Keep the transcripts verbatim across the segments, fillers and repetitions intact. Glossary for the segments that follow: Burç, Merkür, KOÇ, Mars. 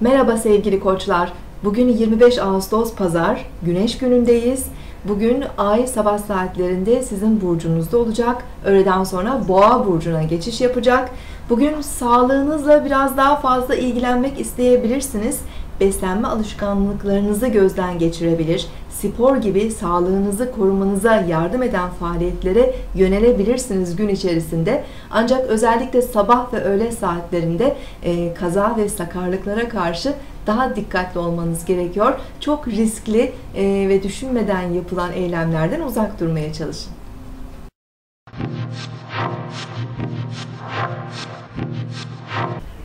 Merhaba sevgili koçlar. Bugün yirmi beş Ağustos Pazar, Güneş günündeyiz. Bugün ay sabah saatlerinde sizin burcunuzda olacak. Öğleden sonra Boğa burcuna geçiş yapacak. Bugün sağlığınızla biraz daha fazla ilgilenmek isteyebilirsiniz. Beslenme alışkanlıklarınızı gözden geçirebilir, spor gibi sağlığınızı korumanıza yardım eden faaliyetlere yönelebilirsiniz gün içerisinde. Ancak özellikle sabah ve öğle saatlerinde e, kaza ve sakarlıklara karşı daha dikkatli olmanız gerekiyor. Çok riskli e, ve düşünmeden yapılan eylemlerden uzak durmaya çalışın.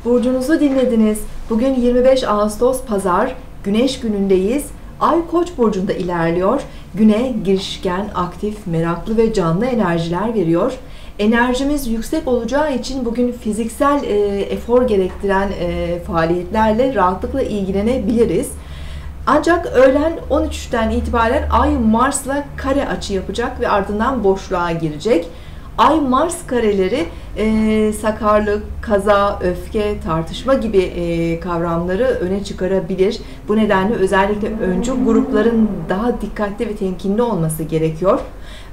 Burcunuzu dinlediniz. Bugün yirmi beş Ağustos Pazar, Güneş günündeyiz. Ay Koç burcunda ilerliyor. Güne girişken, aktif, meraklı ve canlı enerjiler veriyor. Enerjimiz yüksek olacağı için bugün fiziksel e, efor gerektiren e, faaliyetlerle rahatlıkla ilgilenebiliriz. Ancak öğlen on üçten itibaren Ay Mars'la kare açı yapacak ve ardından boşluğa girecek. Ay-Mars kareleri e, sakarlık, kaza, öfke, tartışma gibi e, kavramları öne çıkarabilir. Bu nedenle özellikle öncü grupların daha dikkatli ve temkinli olması gerekiyor.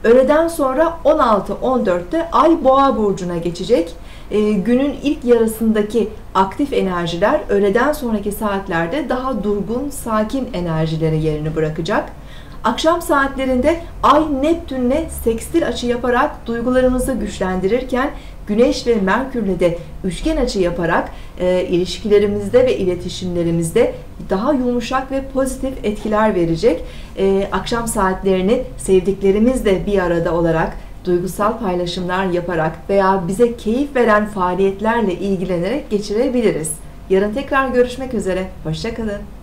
Öğleden sonra on altı on dörtte Ay Boğa burcuna geçecek. E, günün ilk yarısındaki aktif enerjiler öğleden sonraki saatlerde daha durgun, sakin enerjilere yerini bırakacak. Akşam saatlerinde Ay Neptün'le sekstil açı yaparak duygularımızı güçlendirirken Güneş ve Merkür'le de üçgen açı yaparak e, ilişkilerimizde ve iletişimlerimizde daha yumuşak ve pozitif etkiler verecek. E, akşam saatlerini sevdiklerimizle bir arada olarak duygusal paylaşımlar yaparak veya bize keyif veren faaliyetlerle ilgilenerek geçirebiliriz. Yarın tekrar görüşmek üzere. Hoşça kalın.